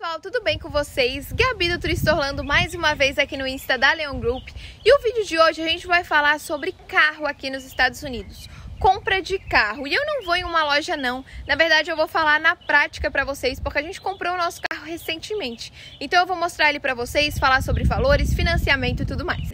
Pessoal, tudo bem com vocês? Gabi do Tour Orlando mais uma vez aqui no Insta da Leao Group. E o vídeo de hoje a gente vai falar sobre carro aqui nos Estados Unidos. Compra de carro. E eu não vou em uma loja não. Na verdade eu vou falar na prática pra vocês, porque a gente comprou o nosso carro recentemente. Então eu vou mostrar ele pra vocês, falar sobre valores, financiamento e tudo mais.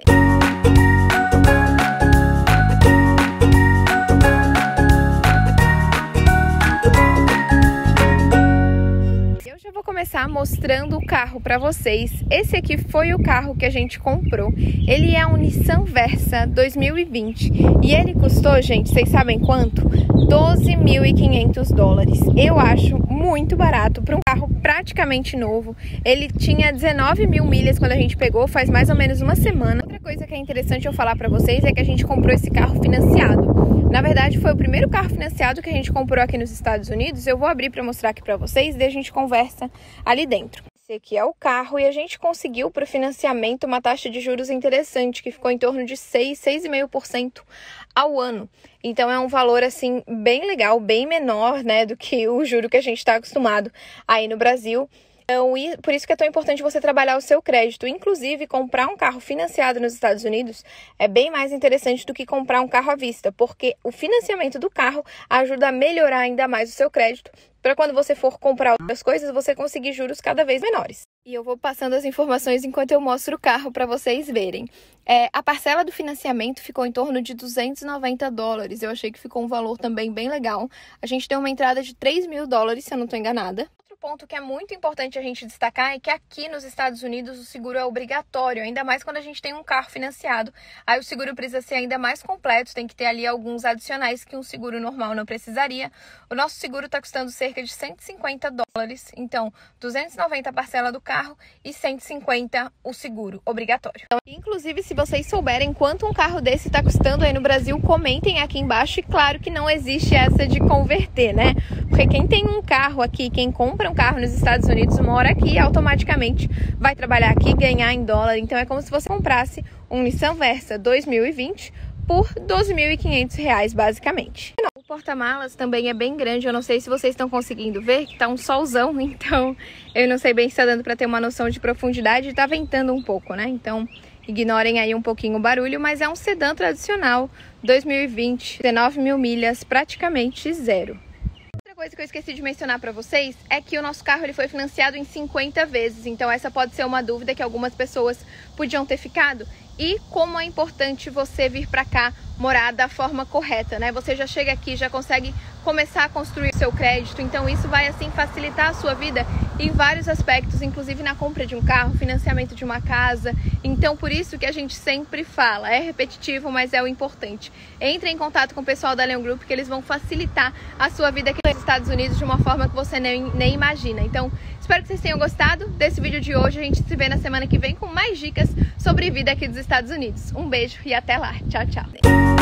Começar mostrando o carro para vocês. Esse aqui foi o carro que a gente comprou. Ele é um Nissan Versa 2020 e ele custou, gente, vocês sabem quanto? 12.500 dólares. Eu acho muito barato para um carro praticamente novo. Ele tinha 19 mil milhas quando a gente pegou, faz mais ou menos uma semana. Outra coisa que é interessante eu falar para vocês é que a gente comprou esse carro financiado. Na verdade, foi o primeiro carro financiado que a gente comprou aqui nos Estados Unidos. Eu vou abrir para mostrar aqui para vocês, daí a gente conversa ali dentro. Esse aqui é o carro e a gente conseguiu para o financiamento uma taxa de juros interessante, que ficou em torno de 6,5% ao ano. Então é um valor assim bem legal, bem menor, né, do que o juro que a gente está acostumado aí no Brasil. Então, por isso que é tão importante você trabalhar o seu crédito. Inclusive, comprar um carro financiado nos Estados Unidos é bem mais interessante do que comprar um carro à vista, porque o financiamento do carro ajuda a melhorar ainda mais o seu crédito, para quando você for comprar outras coisas, você conseguir juros cada vez menores. E eu vou passando as informações enquanto eu mostro o carro para vocês verem. A parcela do financiamento ficou em torno de 290 dólares. Eu achei que ficou um valor também bem legal. A gente deu uma entrada de 3 mil dólares, se eu não estou enganada. Ponto que é muito importante a gente destacar é que aqui nos Estados Unidos o seguro é obrigatório, ainda mais quando a gente tem um carro financiado. Aí o seguro precisa ser ainda mais completo, tem que ter ali alguns adicionais que um seguro normal não precisaria. O nosso seguro está custando cerca de 150 dólares, então 290 a parcela do carro e 150 o seguro obrigatório. Então, inclusive, se vocês souberem quanto um carro desse está custando aí no Brasil, comentem aqui embaixo. E claro que não existe essa de converter, né? Porque quem tem um carro aqui, quem compra um carro nos Estados Unidos, mora aqui e automaticamente vai trabalhar aqui, ganhar em dólar. Então é como se você comprasse um Nissan Versa 2020 por 12.500 reais, basicamente. O porta-malas também é bem grande. Eu não sei se vocês estão conseguindo ver, que tá um solzão, então eu não sei bem se tá dando para ter uma noção de profundidade. Tá ventando um pouco, né? Então ignorem aí um pouquinho o barulho, mas é um sedã tradicional 2020, 19 mil milhas, praticamente zero. Outra coisa que eu esqueci de mencionar para vocês é que o nosso carro ele foi financiado em 50 vezes, então essa pode ser uma dúvida que algumas pessoas podiam ter ficado. E como é importante você vir para cá morar da forma correta, né? Você já chega aqui, já consegue começar a construir o seu crédito, então isso vai assim facilitar a sua vida em vários aspectos, inclusive na compra de um carro, financiamento de uma casa. Então por isso que a gente sempre fala, é repetitivo, mas é o importante. Entre em contato com o pessoal da Leao Group, que eles vão facilitar a sua vida aqui nos Estados Unidos de uma forma que você nem imagina. Então espero que vocês tenham gostado desse vídeo de hoje. A gente se vê na semana que vem com mais dicas sobre vida aqui dos Estados Unidos. Um beijo e até lá. Tchau, tchau.